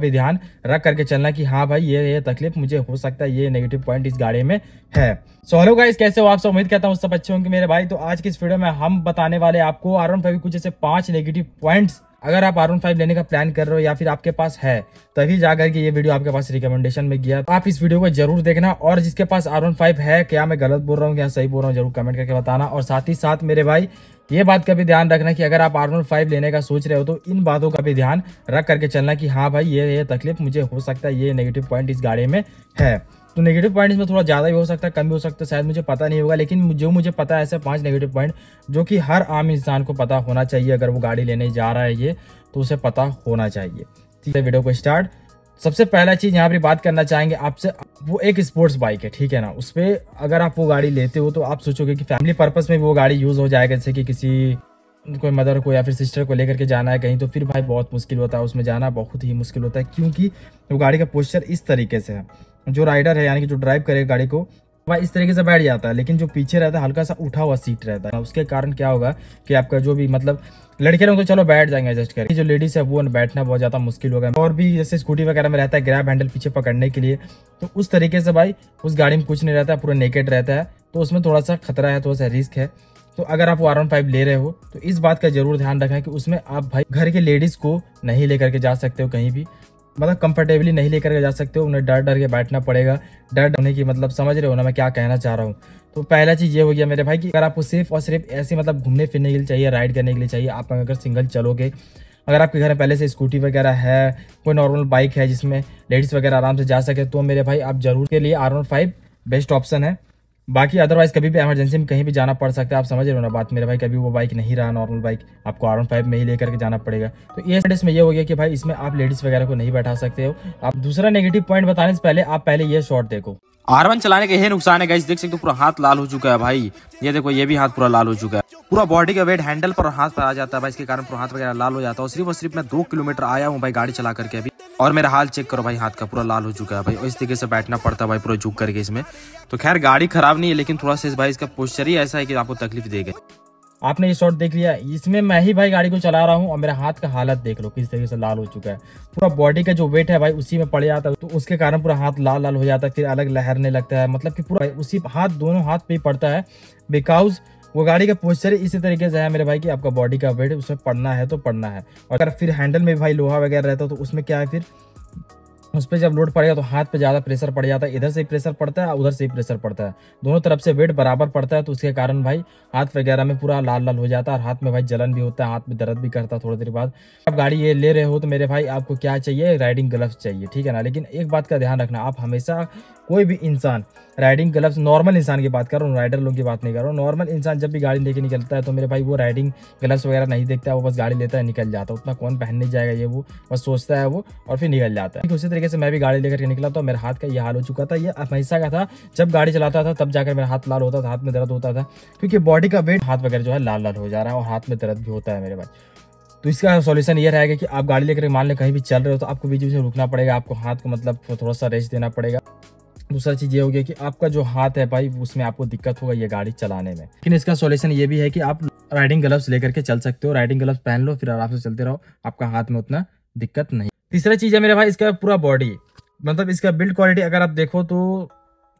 भी ध्यान रख करके चलना कि हाँ भाई ये तकलीफ मुझे हो सकता है, ये नेगेटिव पॉइंट इस गाड़ी में है। सो हेलो गाइस, कैसे हो आप सब? उम्मीद करता हूँ सब अच्छे होंगे मेरे भाई। तो आज की इस वीडियो में हम बताने वाले आपको R15 कुछ ऐसे 5 नेगेटिव पॉइंट्स, अगर आप R15 लेने का प्लान कर रहे हो या फिर आपके पास है तभी जाकर के ये वीडियो आपके पास रिकमेंडेशन में गया, आप इस वीडियो को जरूर देखना। और जिसके पास R15 है, क्या मैं गलत बोल रहा हूँ क्या सही बोल रहा हूँ, जरूर कमेंट करके बताना। और साथ ही साथ मेरे भाई ये बात का भी ध्यान रखना कि अगर आप R15 लेने का सोच रहे हो तो इन बातों का भी ध्यान रख करके चलना कि हाँ भाई ये तकलीफ मुझे हो सकता है, ये नेगेटिव पॉइंट इस गाड़ी में है। तो नेगेटिव पॉइंट्स में थोड़ा ज़्यादा भी हो सकता है, कम भी हो सकता है, शायद मुझे पता नहीं होगा, लेकिन जो मुझे पता है ऐसे 5 नेगेटिव पॉइंट जो कि हर आम इंसान को पता होना चाहिए। अगर वो गाड़ी लेने जा रहा है ये तो उसे पता होना चाहिए। ठीक है, वीडियो को स्टार्ट। सबसे पहला चीज़ यहाँ पर बात करना चाहेंगे आपसे, वो एक स्पोर्ट्स बाइक है, ठीक है ना, उस पर अगर आप वो गाड़ी लेते हो तो आप सोचोगे कि फैमिली पर्पज़ में वो गाड़ी यूज़ हो जाएगा, जैसे कि किसी कोई मदर को या फिर सिस्टर को लेकर के जाना है कहीं, तो फिर भाई बहुत मुश्किल होता है, उसमें जाना बहुत ही मुश्किल होता है, क्योंकि वो गाड़ी का पोस्चर इस तरीके से है। जो राइडर है यानी कि जो ड्राइव करेगा गाड़ी को, भाई इस तरीके से बैठ जाता है, लेकिन जो पीछे रहता है हल्का सा उठा हुआ सीट रहता है। उसके कारण क्या होगा कि आपका जो भी, मतलब लड़के लोग तो चलो बैठ जाएंगे एडजस्ट करके, जो लेडीज़ है वो बैठना बहुत ज़्यादा मुश्किल होगा। और भी जैसे स्कूटी वगैरह में रहता है ग्रैब हैंडल पीछे पकड़ने के लिए, तो उस तरीके से भाई उस गाड़ी में कुछ नहीं रहता, पूरा नेकेड रहता है, तो उसमें थोड़ा सा खतरा है, थोड़ा सा रिस्क है। तो अगर आप R15 ले रहे हो तो इस बात का जरूर ध्यान रखें कि उसमें आप भाई घर के लेडीज़ को नहीं लेकर के जा सकते हो कहीं भी, मतलब कंफर्टेबली नहीं लेकर के जा सकते हो, उन्हें डर डर के बैठना पड़ेगा। डर होने की मतलब समझ रहे हो ना मैं क्या कहना चाह रहा हूँ। तो पहला चीज़ ये हो गया मेरे भाई कि अगर आपको सिर्फ और सिर्फ ऐसे मतलब घूमने फिरने के लिए चाहिए, राइड करने के लिए चाहिए, आप अगर सिंगल चलोगे, अगर आपके घर में पहले से स्कूटी वगैरह है, कोई नॉर्मल बाइक है जिसमें लेडीज़ वगैरह आराम से जा सके, तो मेरे भाई आप जरूर के लिए R15 बेस्ट ऑप्शन है। बाकी अदरवाइज कभी भी एमरजेंसी में कहीं भी जाना पड़ सकता है, आप समझ रहे हो ना बात मेरे भाई, कभी वो बाइक नहीं रहा नॉर्मल बाइक, आपको R15 में ही लेकर के जाना पड़ेगा। तो ये स्टेटस में ये हो गया कि भाई इसमें आप लेडीज़ वगैरह को नहीं बैठा सकते हो। आप दूसरा नेगेटिव पॉइंट बताने से पहले आप पहले ये शॉट देखो। R15 चलाने के ये नुकसान है गाइस, देख सकते हो पूरा हाथ लाल हो चुका है भाई, ये देखो ये भी हाथ पूरा लाल हो चुका है, पूरा बॉडी का वेट हैंडल पर हाथ पर आ जाता है भाई, इसके कारण पूरा हाथ वगैरह लाल हो जाता है। सिर्फ और सिर्फ मैं 2 किलोमीटर आया हूँ भाई गाड़ी चला करके अभी, और मेरा हाल चेक करो भाई, हाथ का पूरा लाल हो चुका है भाई, और इस तरीके से बैठना पड़ता है भाई पूरा झुक करके इसमें। तो खैर गाड़ी खराब नहीं है, लेकिन थोड़ा सा भाई इसका पोस्चर ही ऐसा है कि आपको तकलीफ देगा। आपने ये शॉट देख लिया, इसमें मैं ही भाई गाड़ी को चला रहा हूँ और मेरे हाथ का हालत देख लो किस तरीके से लाल हो चुका है, पूरा बॉडी का जो वेट है भाई उसी में पड़ जाता है, तो उसके कारण पूरा हाथ लाल लाल हो जाता है, फिर अलग लहरने लगता है, मतलब कि पूरा उसी हाथ, दोनों हाथ पे ही पड़ता है, बिकॉज वो गाड़ी का पोस्चर इसी तरीके से है मेरे भाई कि आपका बॉडी का वेट उसमें पड़ना है तो पड़ना है। और अगर फिर हैंडल में भाई लोहा वगैरह रहता है तो उसमें क्या है, फिर उस पर जब लोड पड़ेगा तो हाथ पे ज़्यादा प्रेशर पड़ जाता है, इधर से प्रेशर पड़ता है और उधर से ही प्रेशर पड़ता है, दोनों तरफ से वेट बराबर पड़ता है, तो उसके कारण भाई हाथ वगैरह में पूरा लाल लाल हो जाता है, और हाथ में भाई जलन भी होता है, हाथ में दर्द भी करता है थोड़ी देर बाद। आप गाड़ी ये ले रहे हो तो मेरे भाई आपको क्या चाहिए, राइडिंग ग्लव्स चाहिए, ठीक है ना। लेकिन एक बात का ध्यान रखना, आप हमेशा कोई भी इंसान राइडिंग ग्लव्स, नॉर्मल इंसान की बात कर रहा हूँ, राइडर लोग की बात नहीं कर रहा हूँ, नॉर्मल इंसान जब भी गाड़ी लेके निकलता है तो मेरे भाई वो राइडिंग ग्लव्स वगैरह नहीं देखता है, वो बस गाड़ी लेता है निकल जाता है, उतना कौन पहनने जाएगा ये वो, बस सोचता है वो और फिर निकल जाता है। उसी तरीके से मैं भी गाड़ी लेकर के निकला तो मेरे हाथ का ये हाल हो चुका था, ये हमेशा का था, जब गाड़ी चलाता था तब जाकर मेरा हाथ लाल होता था, हाथ में दर्द होता था, क्योंकि बॉडी का वेट हाथ वगैरह जो है लाल लाल हो जा रहा है और हाथ में दर्द भी होता है मेरे भाई। तो इसका सॉल्यूशन ये रहेगा कि आप गाड़ी लेकर मान लें कहीं भी चल रहे हो तो आपको बीच बीच में रुकना पड़ेगा, आपको हाथ को मतलब थोड़ा सा रेस्ट देना पड़ेगा। दूसरा चीज़ ये हो गया कि आपका जो हाथ है भाई उसमें आपको दिक्कत होगा ये गाड़ी चलाने में, लेकिन इसका सॉल्यूशन ये भी है कि आप राइडिंग ग्लव्स लेकर के चल सकते हो, राइडिंग ग्लव्स पहन लो फिर आराम से चलते रहो, आपका हाथ में उतना दिक्कत नहीं। तीसरा चीज़ है मेरे भाई इसका पूरा बॉडी, मतलब इसका बिल्ड क्वालिटी अगर आप देखो तो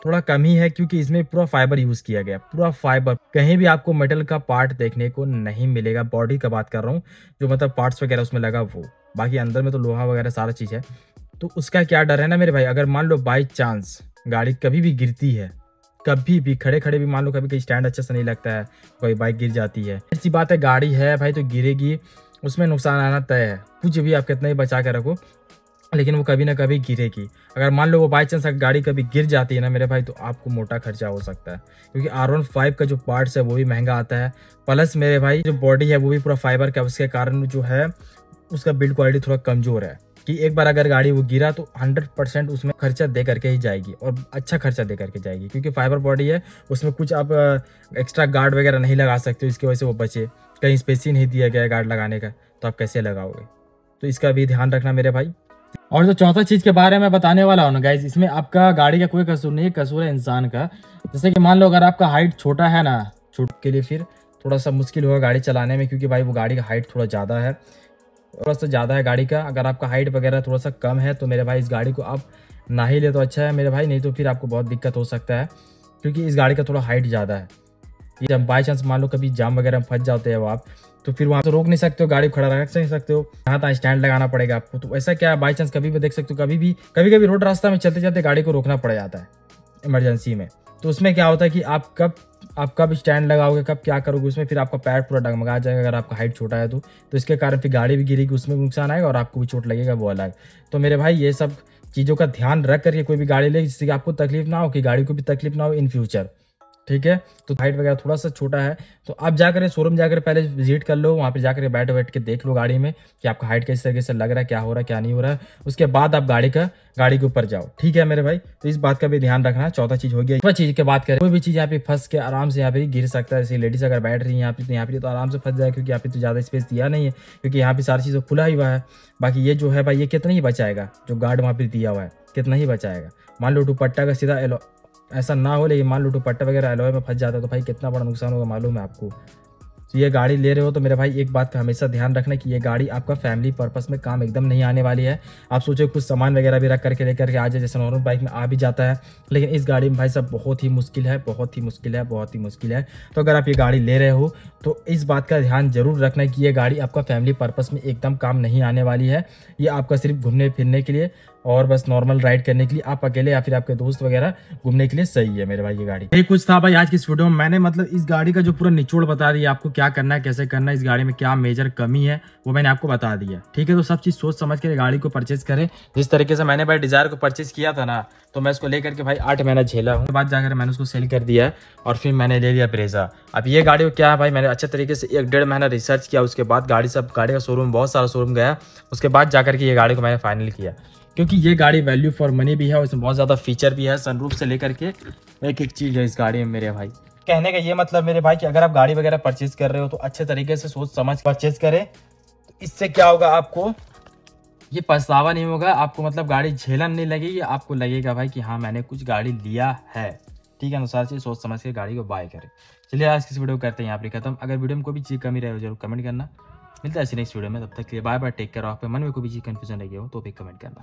थोड़ा कम ही है, क्योंकि इसमें पूरा फाइबर यूज़ किया गया, पूरा फाइबर, कहीं भी आपको मेटल का पार्ट देखने को नहीं मिलेगा, बॉडी का बात कर रहा हूँ, जो मतलब पार्ट्स वगैरह उसमें लगा वो, बाकी अंदर में तो लोहा वगैरह सारा चीज़ है। तो उसका क्या डर है ना मेरे भाई, अगर मान लो बाई चांस गाड़ी कभी भी गिरती है, कभी भी खड़े खड़े भी मान लो, कभी कहीं स्टैंड अच्छे से नहीं लगता है, कोई बाइक गिर जाती है, ऐसी बात है गाड़ी है भाई तो गिरेगी, उसमें नुकसान आना तय है, कुछ भी आप कितना ही बचा के रखो लेकिन वो कभी ना कभी गिरेगी। अगर मान लो वो बाई चांस गाड़ी कभी गिर जाती है ना मेरे भाई तो आपको मोटा खर्चा हो सकता है, क्योंकि R15 का जो पार्ट्स है वो भी महंगा आता है, प्लस मेरे भाई जो बॉडी है वो भी पूरा फाइबर का, उसके कारण जो है उसका बिल्ड क्वालिटी थोड़ा कमज़ोर है कि एक बार अगर गाड़ी वो गिरा तो 100% उसमें खर्चा दे करके ही जाएगी, और अच्छा खर्चा दे करके जाएगी, क्योंकि फाइबर बॉडी है, उसमें कुछ आप एक्स्ट्रा गार्ड वगैरह नहीं लगा सकते, इसकी वजह से वो बचे, कहीं स्पेस ही नहीं दिया गया है गार्ड लगाने का, तो आप कैसे लगाओगे, तो इसका भी ध्यान रखना मेरे भाई। और जो चौथा चीज़ के बारे में बताने वाला हूँ ना गाइज, इसमें आपका गाड़ी का कोई कसूर नहीं है, कसूर है इंसान का। जैसे कि मान लो अगर आपका हाइट छोटा है ना, छोटे के लिए फिर थोड़ा सा मुश्किल होगा गाड़ी चलाने में, क्योंकि भाई वो गाड़ी का हाइट थोड़ा ज़्यादा है, थोड़ा सा ज़्यादा है गाड़ी का। अगर आपका हाइट वगैरह थोड़ा सा कम है तो मेरे भाई इस गाड़ी को आप ना ही ले तो अच्छा है मेरे भाई, नहीं तो फिर आपको बहुत दिक्कत हो सकता है, क्योंकि इस गाड़ी का थोड़ा हाइट ज़्यादा है। ये जब बाई चांस मान लो कभी जाम वगैरह में फंस जाते हो आप, तो फिर वहाँ से रोक नहीं सकते हो, गाड़ी खड़ा रख नहीं सकते हो, यहाँ तहाँ स्टैंड लगाना पड़ेगा आपको। तो ऐसा क्या है, बाई चांस कभी भी देख सकते हो, कभी कभी रोड रास्ता में चलते चलते गाड़ी को रोकना पड़ जाता है इमरजेंसी में। तो उसमें क्या होता है कि आप कब स्टैंड लगाओगे, कब क्या करोगे, उसमें फिर आपका पैर पूरा डगमगा जाएगा अगर आपका हाइट छोटा है तो इसके कारण फिर गाड़ी भी गिरेगी, उसमें नुकसान आएगा और आपको भी चोट लगेगा वो अलग। तो मेरे भाई ये सब चीज़ों का ध्यान रख करके कोई भी गाड़ी ले, जिससे कि आपको तकलीफ ना हो, कि गाड़ी को भी तकलीफ ना हो इन फ्यूचर, ठीक है। तो हाइट वगैरह थोड़ा सा छोटा है तो आप जाकर शोरूम जाकर पहले विजिट कर लो, वहाँ पे जाकर बैठ के देख लो गाड़ी में कि आपका हाइट किस तरीके से लग रहा है, क्या हो रहा है क्या नहीं हो रहा है, उसके बाद आप गाड़ी के ऊपर जाओ, ठीक है मेरे भाई। तो इस बात का भी ध्यान रखना। चौथा चीज हो गया, पांचवा चीज की बात करें, कोई भी चीज़ यहाँ पे फंस के आराम से यहाँ पे गिर सकता है। जैसे लेडीज अगर बैठ रही है यहाँ पे तो आराम से फंस जाए, क्योंकि यहाँ पे तो ज़्यादा स्पेस दिया नहीं है, क्योंकि यहाँ पे सारी चीज़ें खुला ही हुआ है। बाकी ये जो है भाई ये कितना ही बचाएगा, जो गार्ड वहाँ पे दिया हुआ है कितना ही बचाएगा। मान लो दुपट्टा का सीधा एलो, ऐसा ना हो लेकिन मान लो दुपट्टा वगैरह एलॉय में फंस जाता है तो भाई कितना बड़ा नुकसान होगा मालूम है आपको। तो ये गाड़ी ले रहे हो तो मेरे भाई एक बात का हमेशा ध्यान रखना कि ये गाड़ी आपका फैमिली पर्पस में काम एकदम नहीं आने वाली है। आप सोचो कुछ सामान वगैरह भी रख करके लेकर के आ जाए, जैसे नॉर्मल बाइक में आ भी जाता है, लेकिन इस गाड़ी में भाई सब बहुत ही मुश्किल है। तो अगर आप ये गाड़ी ले रहे हो तो इस बात का ध्यान जरूर रखना कि ये गाड़ी आपका फैमिली पर्पस में एकदम काम नहीं आने वाली है। ये आपका सिर्फ घूमने फिरने के लिए और बस नॉर्मल राइड करने के लिए, आप अकेले या फिर आपके दोस्त वगैरह घूमने के लिए सही है मेरे भाई ये गाड़ी। ये कुछ था भाई आज की इस वीडियो में, मैंने मतलब इस गाड़ी का जो पूरा निचोड़ बता दिया आपको, क्या करना है कैसे करना है, इस गाड़ी में क्या मेजर कमी है वो मैंने आपको बता दिया, ठीक है। तो सब चीज़ सोच समझ कर गाड़ी को परचेज करें। जिस तरीके से मैंने भाई डिजायर को परचेज किया था ना, तो मैं इसको लेकर के भाई 8 महीना झेला हूँ, बाद जाकर मैंने उसको सेल कर दिया है और फिर मैंने ले लिया ब्रेजा। अब ये गाड़ी को क्या है भाई, मैंने अच्छे तरीके से 1-1.5 महीना रिसर्च किया, उसके बाद गाड़ी का शोरूम बहुत सारा शोरूम गया, उसके बाद जाकर के ये गाड़ी को मैंने फाइनल किया, क्योंकि ये गाड़ी वैल्यू फॉर मनी भी है और इसमें बहुत ज़्यादा फीचर भी है, सनरूफ से लेकर के एक चीज़ है इस गाड़ी में मेरे भाई। कहने का ये मतलब मेरे भाई कि अगर आप गाड़ी वगैरह परचेज कर रहे हो तो अच्छे तरीके से सोच समझ परचेज करें, तो इससे क्या होगा आपको ये पछतावा नहीं होगा, आपको मतलब गाड़ी झेलन नहीं लगेगी, आपको लगेगा भाई कि हाँ मैंने कुछ गाड़ी लिया है, ठीक है। अनुसार से सोच समझ के गाड़ी को बाय करें। चलिए आज किस वीडियो को करते हैं यहाँ पर खत्म। अगर वीडियो में कोई भी चीज़ कमी रहे हो जरूर कमेंट करना। मिलता है ऐसी नेक्स्ट वीडियो में, तब तक के लिए बाय बाय, टेक केयर। आपके मन में कोई भी चीज़ कन्फ्यूजन लगी हो तो भी कमेंट करना।